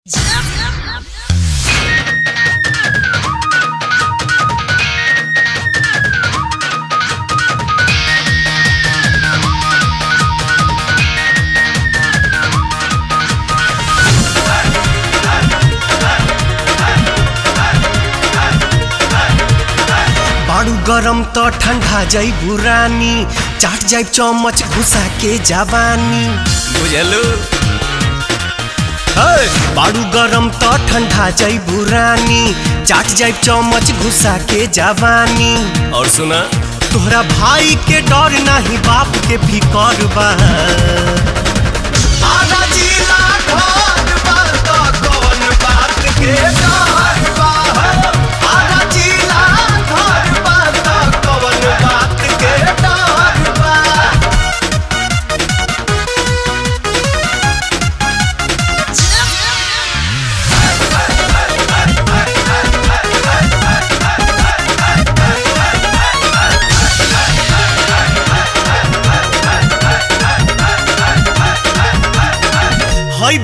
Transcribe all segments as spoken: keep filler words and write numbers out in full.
बाड़ू गरम तो ठंडा जाई बुरानी चाट जाई चमच घुसा के जाबानी बुझलू। बाड़ू गरम तो ठंडा जाई बुरानी चाट जाए चमच घुसा के जावानी। और सुना तोहरा भाई के डर नहीं बाप के फिकर बा।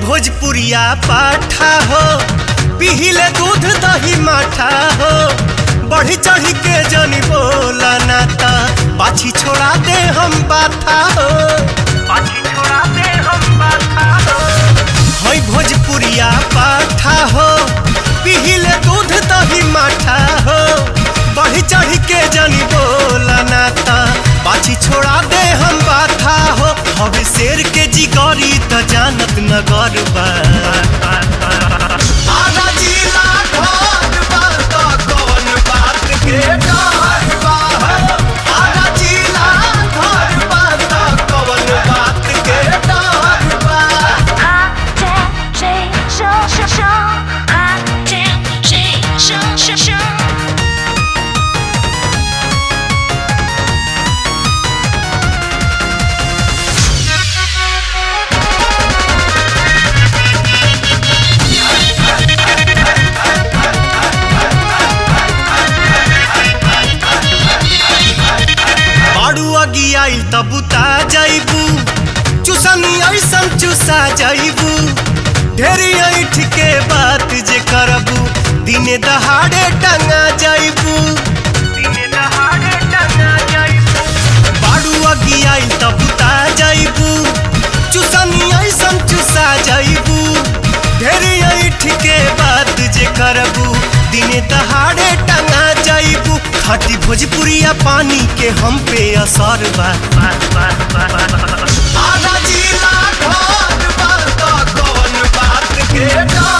भोजपुरिया पाठा हो पिहिले दूध दही माठा हो बढ़ी चढ़ी के जनी बोला नाता पाछी छोड़ा दे हम बाथा हो पाछी छोड़ा दे हम बाथा हो। हई भोजपुरिया पाठा हो पिहिले दूध दही माठा हो बढ़ी चढ़ी के जनी बोला नाता पाछी छोड़ा दे हम बाथा हो। अब शेर के जिगरी तो जानत न गरबा तबुता जाइबू चुसनी ऐसा चुसा जाइबू ढेरी ऐठ के बात जे करबू दिने दहाड़े टंगा जाइबू दिने दहाड़े टंगा जाइबू। बाड़ू अगियाई तबुता जाइबू चुसनी ऐसा चुसा जाइबू ढेरी ऐठ के बात जे करबू दिने दहाड़े टंगा जाइबू। हटी भोजपुरिया पानी के हम पे असर बा। आधा जिला ढोल बा तो कौन बात के